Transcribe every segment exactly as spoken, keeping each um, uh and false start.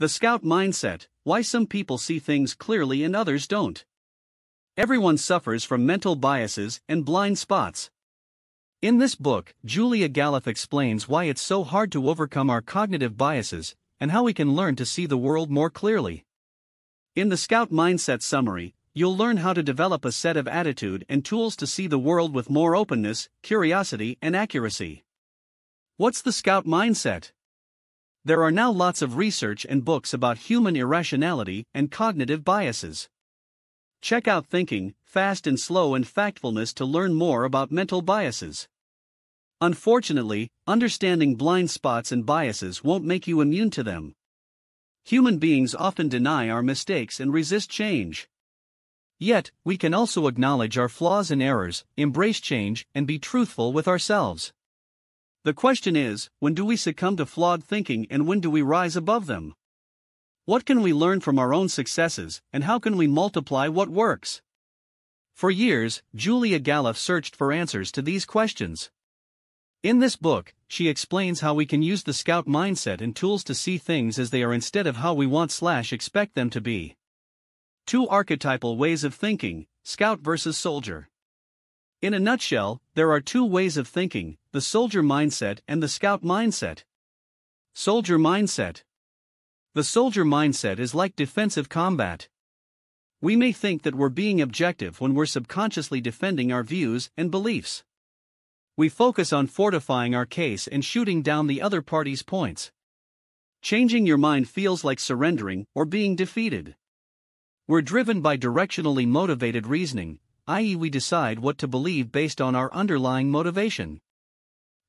The Scout Mindset, Why Some People See Things Clearly and Others Don't. Everyone suffers from mental biases and blind spots. In this book, Julia Galef explains why it's so hard to overcome our cognitive biases and how we can learn to see the world more clearly. In the Scout Mindset summary, you'll learn how to develop a set of attitude and tools to see the world with more openness, curiosity, and accuracy. What's the Scout Mindset? There are now lots of research and books about human irrationality and cognitive biases. Check out Thinking, Fast and Slow, and Factfulness to learn more about mental biases. Unfortunately, understanding blind spots and biases won't make you immune to them. Human beings often deny our mistakes and resist change. Yet, we can also acknowledge our flaws and errors, embrace change, and be truthful with ourselves. The question is, when do we succumb to flawed thinking and when do we rise above them? What can we learn from our own successes, and how can we multiply what works? For years, Julia Galef searched for answers to these questions. In this book, she explains how we can use the Scout Mindset and tools to see things as they are instead of how we want slash expect them to be. Two archetypal ways of thinking, Scout versus Soldier. In a nutshell, there are two ways of thinking, the soldier mindset and the scout mindset. Soldier mindset. The soldier mindset is like defensive combat. We may think that we're being objective when we're subconsciously defending our views and beliefs. We focus on fortifying our case and shooting down the other party's points. Changing your mind feels like surrendering or being defeated. We're driven by directionally motivated reasoning, that is we decide what to believe based on our underlying motivation.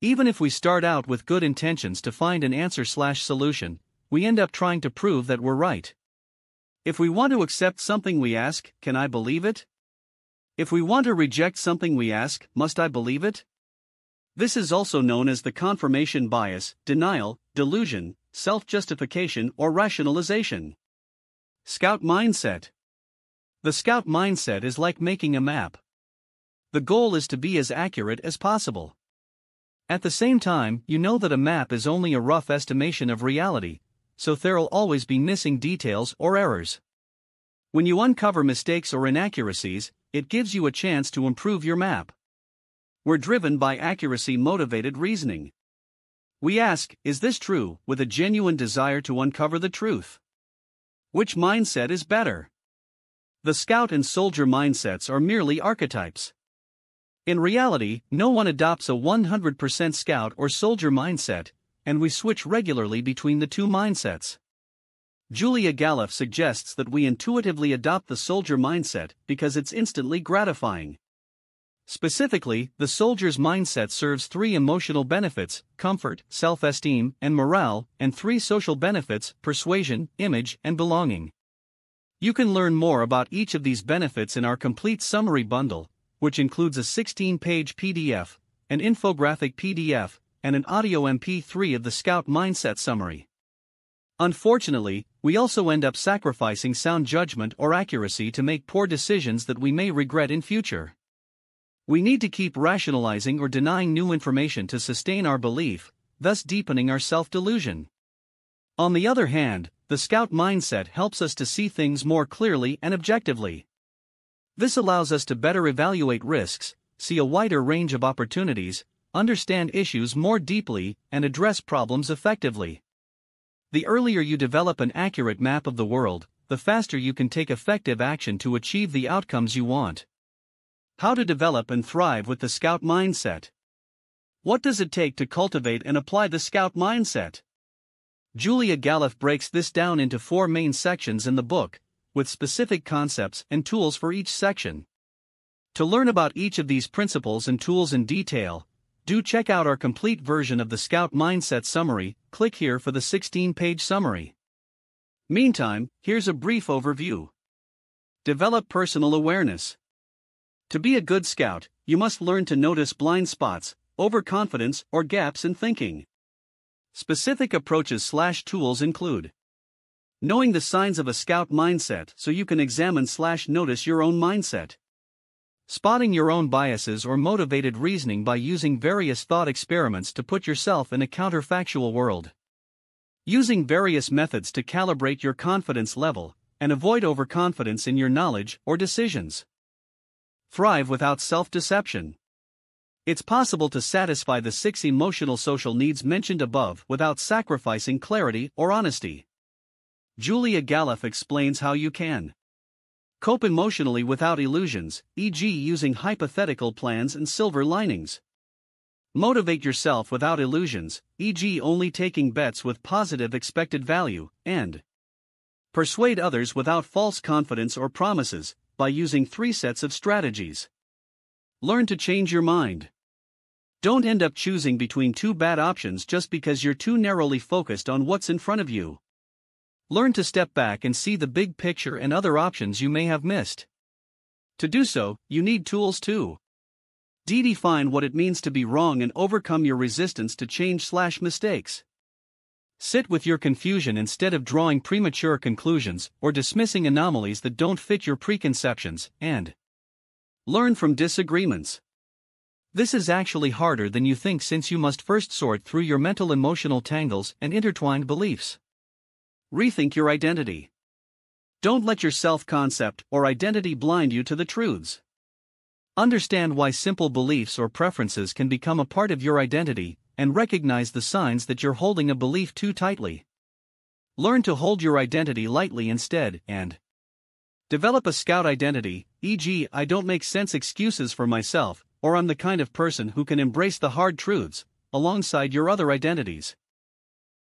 Even if we start out with good intentions to find an answer/solution, we end up trying to prove that we're right. If we want to accept something, we ask, can I believe it? If we want to reject something, we ask, must I believe it? This is also known as the confirmation bias, denial, delusion, self-justification, or rationalization. Scout mindset. The scout mindset is like making a map. The goal is to be as accurate as possible. At the same time, you know that a map is only a rough estimation of reality, so there'll always be missing details or errors. When you uncover mistakes or inaccuracies, it gives you a chance to improve your map. We're driven by accuracy-motivated reasoning. We ask, is this true, with a genuine desire to uncover the truth? Which mindset is better? The scout and soldier mindsets are merely archetypes. In reality, no one adopts a one hundred percent scout or soldier mindset, and we switch regularly between the two mindsets. Julia Galef suggests that we intuitively adopt the soldier mindset because it's instantly gratifying. Specifically, the soldier's mindset serves three emotional benefits: comfort, self-esteem, and morale, and three social benefits: persuasion, image, and belonging. You can learn more about each of these benefits in our complete summary bundle, which includes a sixteen page P D F, an infographic P D F, and an audio M P three of the Scout Mindset Summary. Unfortunately, we also end up sacrificing sound judgment or accuracy to make poor decisions that we may regret in future. We need to keep rationalizing or denying new information to sustain our belief, thus deepening our self-delusion. On the other hand, the scout mindset helps us to see things more clearly and objectively. This allows us to better evaluate risks, see a wider range of opportunities, understand issues more deeply, and address problems effectively. The earlier you develop an accurate map of the world, the faster you can take effective action to achieve the outcomes you want. How to develop and thrive with the scout mindset. What does it take to cultivate and apply the scout mindset? Julia Galef breaks this down into four main sections in the book, with specific concepts and tools for each section. To learn about each of these principles and tools in detail, do check out our complete version of the Scout Mindset Summary. Click here for the sixteen page summary. Meantime, here's a brief overview. Develop personal awareness. To be a good scout, you must learn to notice blind spots, overconfidence, or gaps in thinking. Specific approaches slash tools include knowing the signs of a scout mindset so you can examine slash notice your own mindset, spotting your own biases or motivated reasoning by using various thought experiments to put yourself in a counterfactual world, Using various methods to calibrate your confidence level and avoid overconfidence in your knowledge or decisions. Thrive without self-deception. It's possible to satisfy the six emotional social needs mentioned above without sacrificing clarity or honesty. Julia Galef explains how you can cope emotionally without illusions, for example using hypothetical plans and silver linings. Motivate yourself without illusions, for example only taking bets with positive expected value, and persuade others without false confidence or promises, by using three sets of strategies. Learn to change your mind. Don't end up choosing between two bad options just because you're too narrowly focused on what's in front of you. Learn to step back and see the big picture and other options you may have missed. To do so, you need tools to Redefine what it means to be wrong and overcome your resistance to change slash mistakes. Sit with your confusion instead of drawing premature conclusions or dismissing anomalies that don't fit your preconceptions, and learn from disagreements. This is actually harder than you think, since you must first sort through your mental emotional tangles and intertwined beliefs. Rethink your identity. Don't let your self-concept or identity blind you to the truths. Understand why simple beliefs or preferences can become a part of your identity, and recognize the signs that you're holding a belief too tightly. Learn to hold your identity lightly instead, and develop a scout identity, for example I don't make sense excuses for myself, or I'm the kind of person who can embrace the hard truths, alongside your other identities.